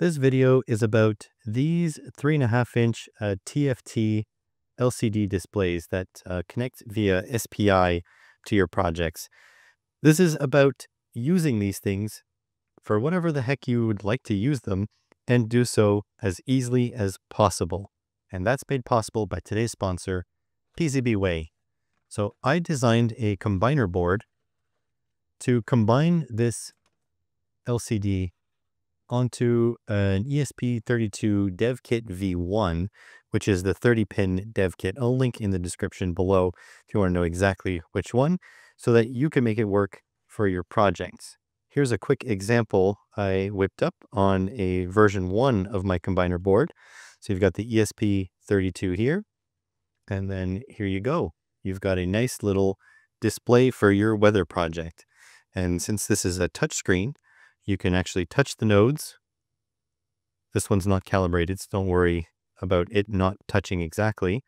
This video is about these 3.5-inch TFT LCD displays that connect via SPI to your projects. This is about using these things for whatever the heck you would like to use them and do so as easily as possible. And that's made possible by today's sponsor, PCBWay. So I designed a combiner board to combine this LCD onto an ESP32 DevKit V1, which is the 30-pin DevKit. I'll link in the description below if you want to know exactly which one, so that you can make it work for your projects. Here's a quick example I whipped up on a version 1 of my combiner board. So you've got the ESP32 here, and then here you go. You've got a nice little display for your weather project. And since this is a touchscreen, you can actually touch the nodes. This one's not calibrated, so don't worry about it not touching exactly.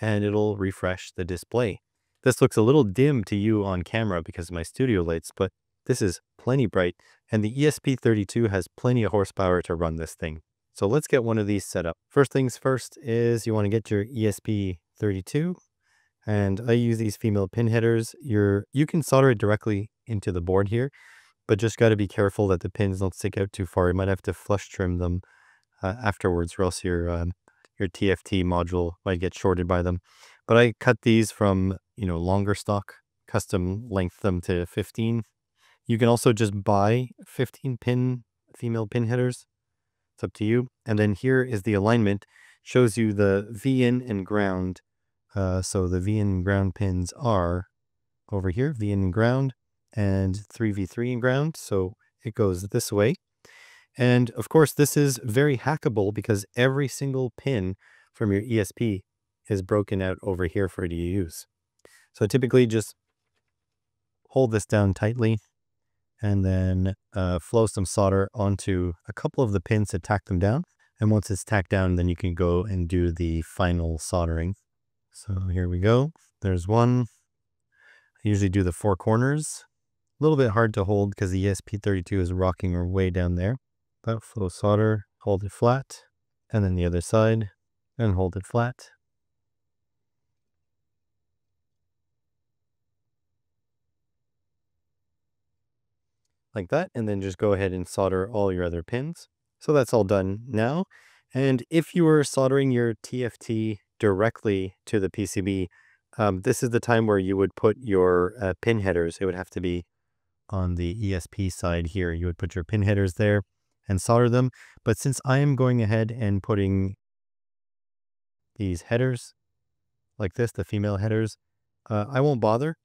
And it'll refresh the display. This looks a little dim to you on camera because of my studio lights, but this is plenty bright. And the ESP32 has plenty of horsepower to run this thing. So let's get one of these set up. First things first is you want to get your ESP32. And I use these female pin headers. You can solder it directly into the board here, but just got to be careful that the pins don't stick out too far. You might have to flush trim them afterwards, or else your TFT module might get shorted by them. But I cut these from, you know, longer stock, custom length them to 15. You can also just buy 15-pin female pin headers. It's up to you. And then here is the alignment. Shows you the V-in and ground. So the V-in and ground pins are over here, V-in and ground, and 3v3 in ground, so it goes this way. And of course, this is very hackable because every single pin from your ESP is broken out over here for you to use. So typically just hold this down tightly and then flow some solder onto a couple of the pins to tack them down. And once it's tacked down, then you can go and do the final soldering. So here we go, there's one. I usually do the four corners. A little bit hard to hold because the ESP32 is rocking her way down there. But flow solder, hold it flat, and then the other side, and hold it flat. Like that, and then just go ahead and solder all your other pins. So that's all done now. And if you were soldering your TFT directly to the PCB, this is the time where you would put your pin headers. It would have to be on the ESP side here. You would put your pin headers there and solder them. But since I am going ahead and putting these headers like this, the female headers, I won't bother.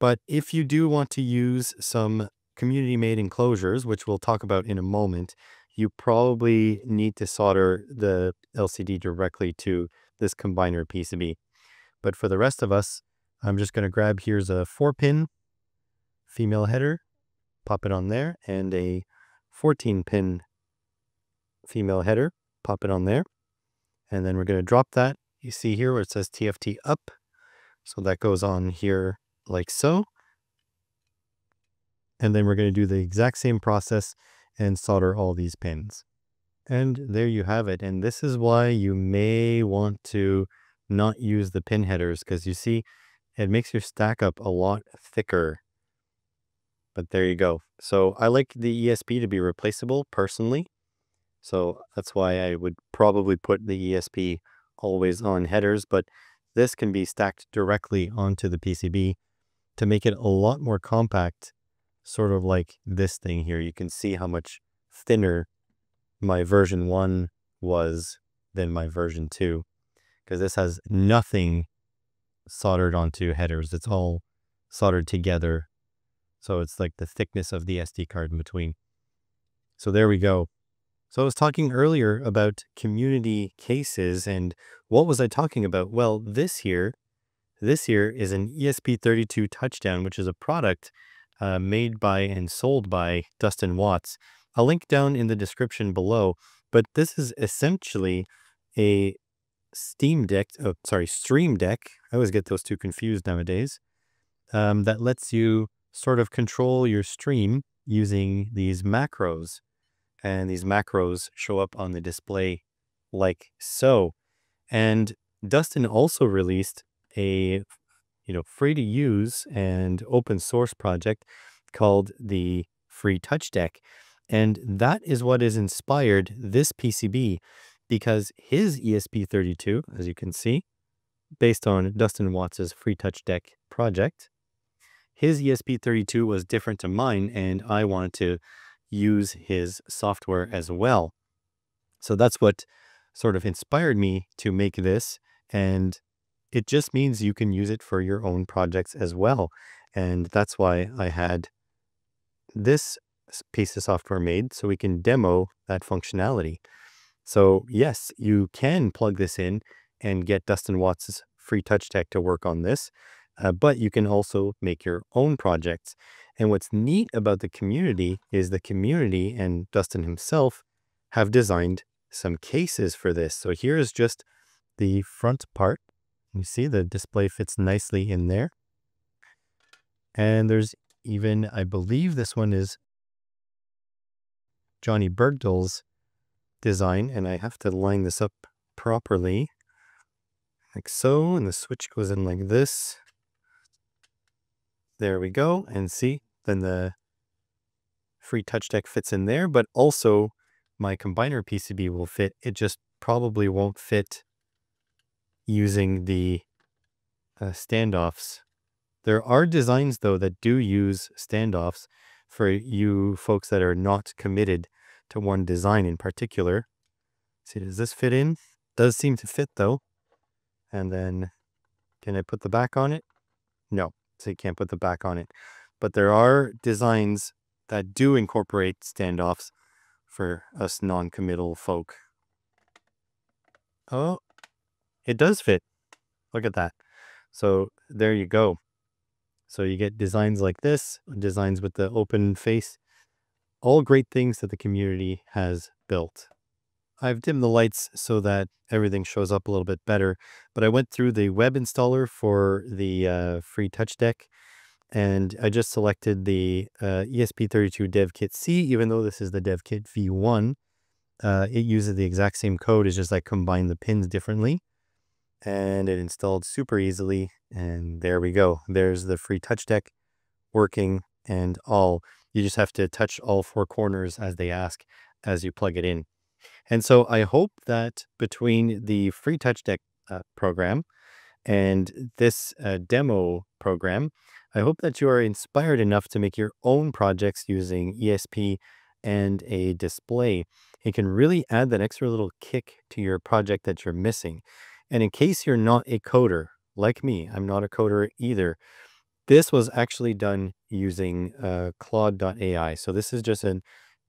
But if you do want to use some community-made enclosures, which we'll talk about in a moment, you probably need to solder the LCD directly to this combiner PCB. But for the rest of us, I'm just going to grab, here's a 4-pin female header, pop it on there, and a 14-pin female header, pop it on there. And then we're going to drop that. You see here where it says TFT up. So that goes on here like so. And then we're going to do the exact same process and solder all these pins. And there you have it. And this is why you may want to not use the pin headers, because you see it makes your stack up a lot thicker. But there you go. So I like the ESP to be replaceable personally, so that's why I would probably put the ESP always on headers, but this can be stacked directly onto the PCB to make it a lot more compact, sort of like this thing here. You can see how much thinner my version 1 was than my version 2. Because this has nothing soldered onto headers. It's all soldered together. So it's like the thickness of the SD card in between. So there we go. So I was talking earlier about community cases, and what was I talking about? Well, this here is an ESP32 Touchdown, which is a product made by and sold by Dustin Watts. I'll link down in the description below, but this is essentially a Stream Deck. I always get those two confused nowadays. That lets you sort of control your stream using these macros. and these macros show up on the display like so. And Dustin also released a, free to use and open source project called the FreeTouchDeck. And that is what has inspired this PCB, because his ESP32, as you can see, based on Dustin Watts' FreeTouchDeck project, his ESP32 was different to mine, and I wanted to use his software as well. So that's what sort of inspired me to make this, and it just means you can use it for your own projects as well. And that's why I had this piece of software made, so we can demo that functionality. So yes, you can plug this in and get Dustin Watts' FreeTouchDeck to work on this, but you can also make your own projects. And what's neat about the community is the community and Dustin himself have designed some cases for this. So here's just the front part. You see the display fits nicely in there. And there's even, I believe this one is Johnny Bergdahl's design, and I have to line this up properly, like so, and the switch goes in like this. There we go, and see, then the FreeTouchDeck fits in there, but also my combiner PCB will fit. It just probably won't fit using the standoffs. There are designs, though, that do use standoffs for you folks that are not committed to one design in particular. See, does this fit in? Does seem to fit, though. And then, can I put the back on it? No, so you can't put the back on it. But there are designs that do incorporate standoffs for us non-committal folk. Oh, it does fit. Look at that. So there you go. So you get designs like this, designs with the open face, all great things that the community has built. I've dimmed the lights so that everything shows up a little bit better, but I went through the web installer for the FreeTouchDeck, and I just selected the ESP32 Dev Kit C, even though this is the Dev Kit V1. It uses the exact same code, it's just I combined the pins differently. And it installed super easily, and there we go. There's the FreeTouchDeck working and all. You just have to touch all four corners as they ask as you plug it in. And so I hope that between the FreeTouchDeck program and this demo program, I hope that you are inspired enough to make your own projects using ESP and a display. It can really add that extra little kick to your project that you're missing. And in case you're not a coder, like me, I'm not a coder either, this was actually done using claude.ai. So this is just an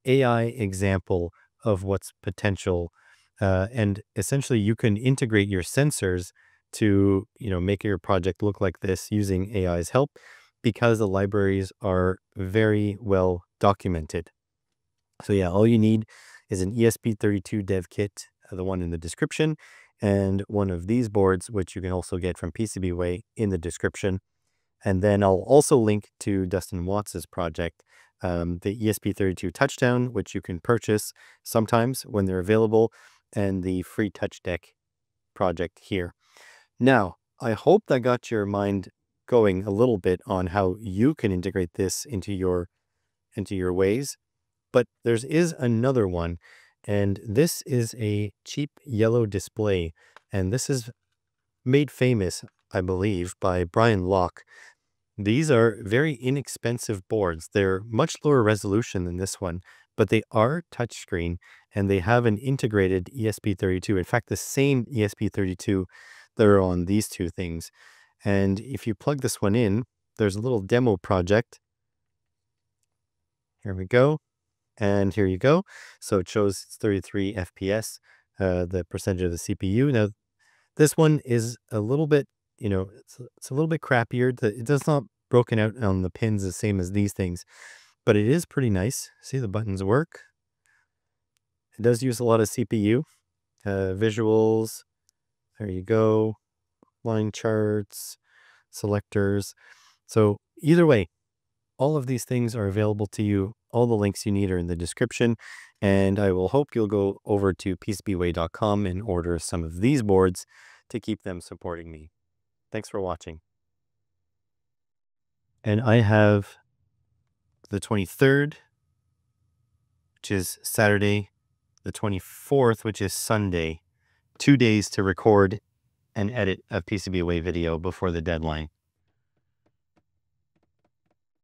AI example of what's potential. And essentially you can integrate your sensors to make your project look like this using AI's help, because the libraries are very well documented. So yeah, all you need is an ESP32 dev kit, the one in the description, and one of these boards, which you can also get from PCBWay in the description. And then I'll also link to Dustin Watts' project, the ESP32 Touchdown, which you can purchase sometimes when they're available, and the FreeTouchDeck project here. Now, I hope that got your mind going a little bit on how you can integrate this into your ways, but there is another one. And this is a cheap yellow display, and this is made famous, I believe, by Brian Locke. These are very inexpensive boards. They're much lower resolution than this one, but they are touchscreen, and they have an integrated ESP32. In fact, the same ESP32 that are on these two things. And if you plug this one in, there's a little demo project. Here we go. And here you go. So it shows it's 33 FPS, the percentage of the CPU. Now, this one is a little bit, it's a little bit crappier. It does not broken out on the pins the same as these things, but it is pretty nice. See, the buttons work. It does use a lot of CPU, visuals. There you go. Line charts, selectors. So either way, all of these things are available to you All the links you need are in the description, and I will hope you'll go over to PCBWay.com and order some of these boards to keep them supporting me. Thanks for watching. And I have the 23rd, which is Saturday, the 24th, which is Sunday, 2 days to record and edit a PCBWay video before the deadline.